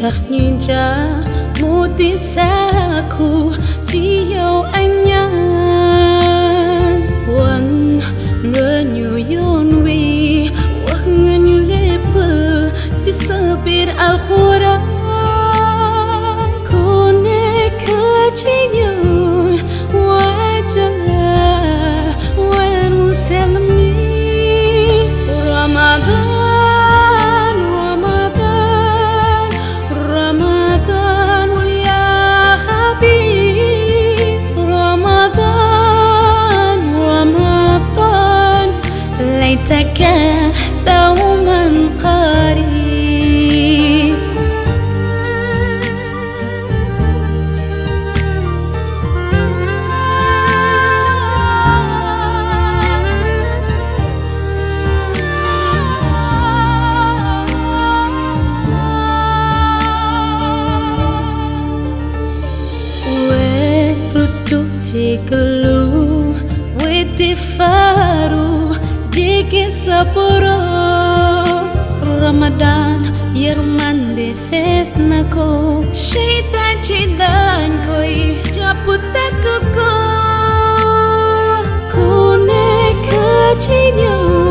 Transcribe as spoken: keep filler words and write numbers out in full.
thật nhìn ra một tí xa khu chỉ yêu anh nhá quần ngỡ nhiều yon vi hoặc ngỡ nhiều lệ bờ thì sợ biết al khura cô nè cứ chỉ nhung quá chờ là quên muốn xem mi Ramadan ليتك دوما قريب وردتك لو وتفارو Jika sepuro Ramadan Yerman de fes nako Syaitan cilan koi Japut takut ko Kune kecilnya